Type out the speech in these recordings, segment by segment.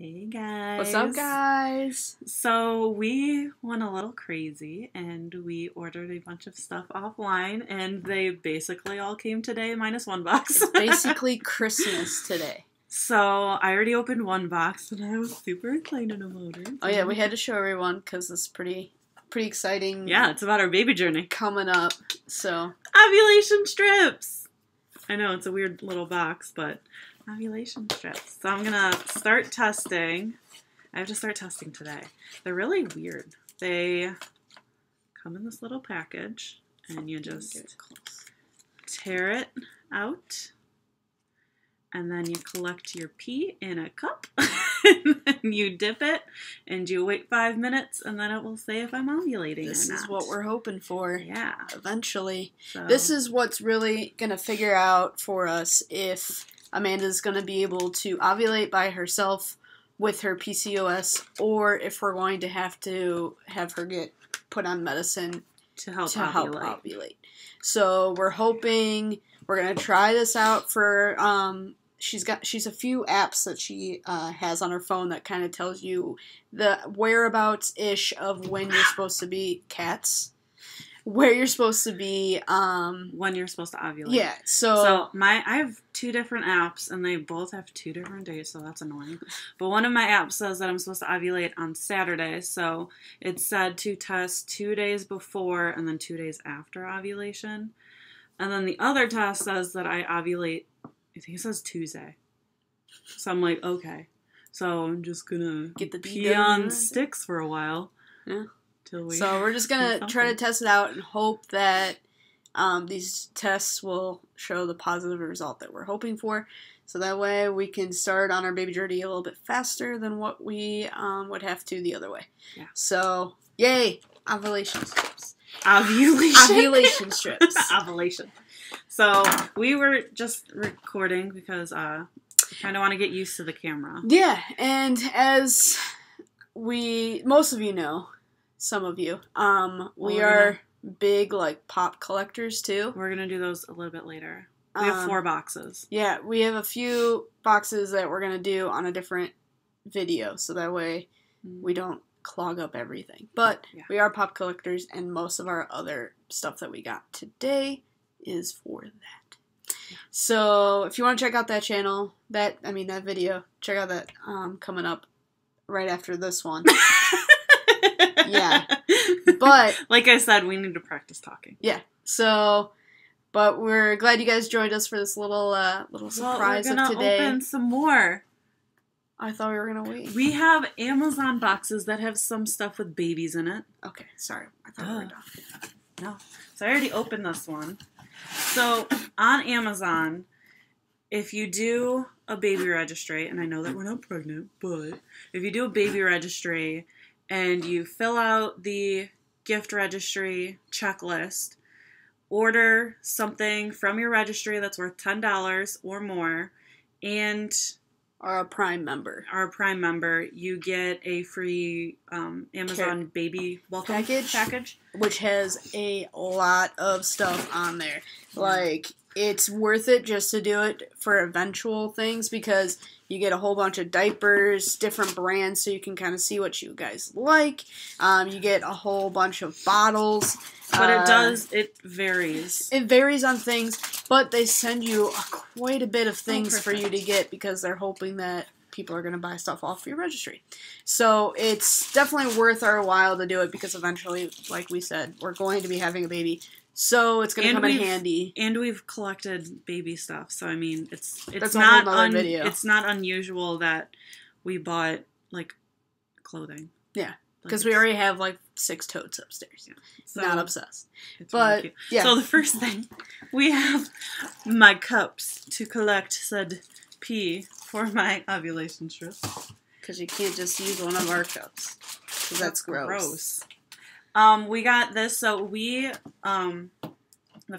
Hey guys. What's up guys? So we went a little crazy and we ordered a bunch of stuff offline and they basically all came today minus one box. It's basically Christmas today. So I already opened one box and I was super excited about it. Oh yeah, we had to show everyone because it's pretty exciting. Yeah, it's about our baby journey. Coming up, so. Ovulation strips! I know, it's a weird little box, but ovulation strips. So I'm going to start testing. I have to start testing today. They're really weird. They come in this little package, and you just tear it out, and then you collect your pee in a cup, and then you dip it, and you wait 5 minutes, and then it will say if I'm ovulating or not. This is what we're hoping for. Yeah. Eventually. So. This is what's really going to figure out for us if Amanda's going to be able to ovulate by herself with her PCOS, or if we're going to have her get put on medicine to help ovulate. So we're hoping... We're gonna try this out for she's a few apps that she has on her phone that kind of tells you the whereabouts ish of when you're supposed to be where you're supposed to be when you're supposed to ovulate. Yeah, so I have two different apps and they both have two different days, so that's annoying. But one of my apps says that I'm supposed to ovulate on Saturday, so it said to test 2 days before and then 2 days after ovulation. And then the other test says that I ovulate, I think it says Tuesday. So I'm like, okay. So I'm just going to pee on sticks for a while. Yeah. So we're just going to try to test it out and hope that these tests will show the positive result that we're hoping for. So that way we can start on our baby journey a little bit faster than what we would have to the other way. Yeah. So, yay! Ovulation strips. Ovulation strips. Ovulation. So we were just recording because kind of want to get used to the camera. Yeah, and as most of you know, some of you, we are big like pop collectors too. We're gonna do those a little bit later. We have four boxes. Yeah, we have a few boxes that we're gonna do on a different video, so that way we don't clog up everything. But yeah, we are pop collectors, and most of our other stuff that we got today is for that. Yeah. So if you want to check out that channel, that video, check out that coming up right after this one. Yeah. But like I said, we need to practice talking. Yeah. So but we're glad you guys joined us for this little little surprise of today. Open some more. I thought we were going to wait. We have Amazon boxes that have some stuff with babies in it. Okay, sorry. I thought we were done. No. So I already opened this one. So on Amazon, if you do a baby registry, and I know that we're not pregnant, but if you do a baby registry and you fill out the gift registry checklist, order something from your registry that's worth $10 or more, and... Or a Prime member. Or a Prime member. You get a free Amazon baby welcome package. Which has a lot of stuff on there. Like, it's worth it just to do it for eventual things because you get a whole bunch of diapers, different brands, so you can kind of see what you guys like. You get a whole bunch of bottles. But it varies. It varies on things, but they send you quite a bit of things for you to get because they're hoping that people are going to buy stuff off your registry. So it's definitely worth our while to do it because eventually, like we said, we're going to be having a baby. So it's going to come in handy. And we've collected baby stuff. So, I mean, it's not unusual that we bought, like, clothing. Yeah. Because we already have, like, 6 totes upstairs. Yeah. So not obsessed. It's but, really yeah. So the first thing, we have my cups to collect said pee for my ovulation strip. Because you can't just use one of our cups. Because that's gross. We got this, so the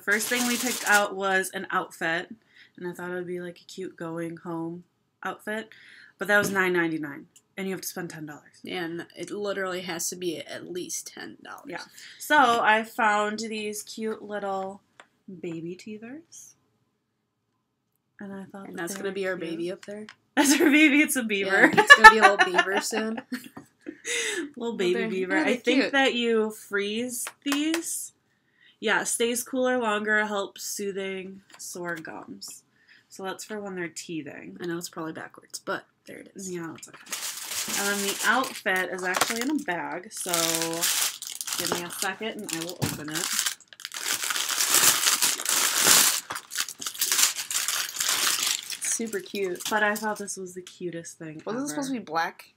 first thing we picked out was an outfit, and I thought it would be like a cute going home outfit, but that was $9.99, and you have to spend $10. And it literally has to be at least $10. Yeah. So I found these cute little baby teethers, and I thought that's going to be our baby up there. As her baby, it's a beaver. Yeah, it's going to be a little beaver soon. Little baby beaver. I think cute. That you freeze these. Yeah, stays cooler longer, helps soothing sore gums. So that's for when they're teething. I know it's probably backwards, but there it is. Yeah, it's okay. And then the outfit is actually in a bag, so give me a second and I will open it. Super cute. But I thought this was the cutest thing ever. Wasn't it supposed to be black?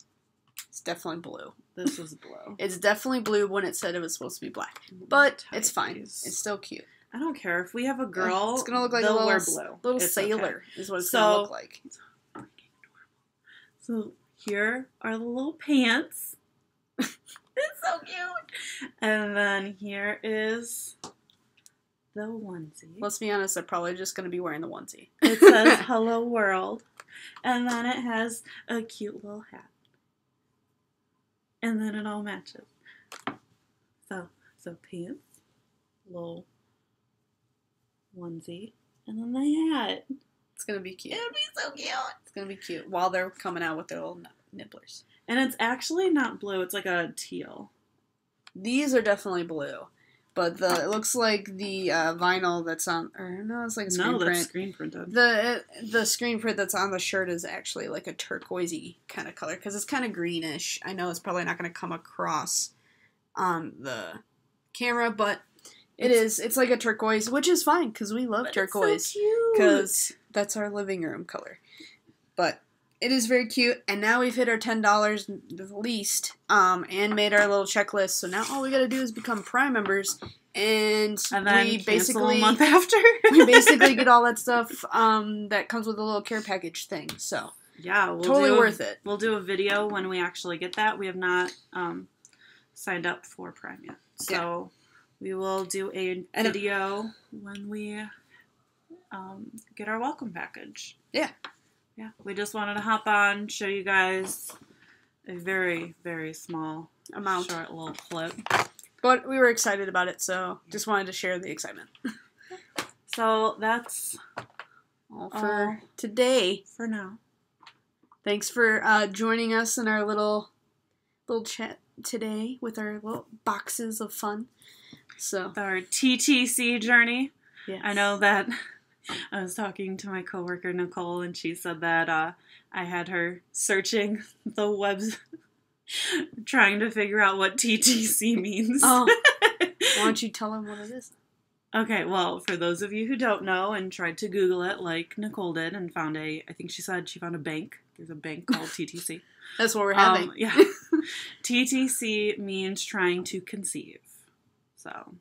It's definitely blue. This is blue. It's definitely blue when it said it was supposed to be black. But it's fine. It's still cute. I don't care. If we have a girl, it's going to look like a little, blue. Little sailor is what it's going to look like. It's freaking adorable. So here are the little pants. It's so cute. And then here is the onesie. Let's be honest, they're probably just going to be wearing the onesie. It says, hello world. And then it has a cute little hat. And then it all matches. So pants, little onesie, and then the hat. It's going to be cute. It'll be so cute. It's going to be cute while they're coming out with their little nibblers. And it's actually not blue. It's like a teal. These are definitely blue. But it looks like the vinyl that's on, or no, it's like a screen print. No, that's screen printed. The screen print that's on the shirt is actually like a turquoisey kind of color because it's kind of greenish. I know it's probably not going to come across on the camera, but it's It's like a turquoise, which is fine because we love turquoise because so that's our living room color. But it is very cute, and now we've hit our $10 at least, and made our little checklist. So now all we gotta do is become Prime members, and then we basically a month after we basically get all that stuff that comes with the little care package thing. So yeah, we'll totally worth it. We'll do a video when we actually get that. We have not signed up for Prime yet, so we will do a video when we get our welcome package. Yeah. Yeah, we just wanted to hop on, show you guys a very, very small amount, short little clip. But we were excited about it, so just wanted to share the excitement. So that's all for today. For now. Thanks for joining us in our little chat today with our little boxes of fun. So our TTC journey. Yes. I know that. I was talking to my coworker Nicole, and she said that I had her searching the webs, trying to figure out what TTC means. Oh, why don't you tell them what it is? Okay, well, for those of you who don't know and tried to Google it like Nicole did and found I think she said she found a bank. There's a bank called TTC. That's what we're having. Yeah, TTC means trying to conceive. So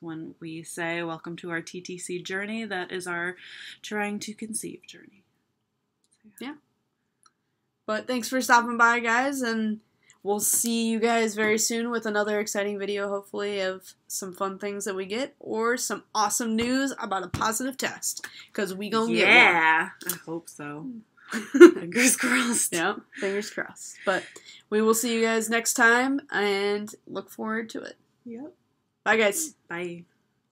when we say welcome to our TTC journey, that is our trying to conceive journey. So, yeah. But thanks for stopping by, guys, and we'll see you guys very soon with another exciting video, hopefully, of some fun things that we get or some awesome news about a positive test, because we gonna get one. Yeah, I hope so. Fingers crossed. Yeah, fingers crossed. But we will see you guys next time, and look forward to it. Yep. Bye, guys. Bye.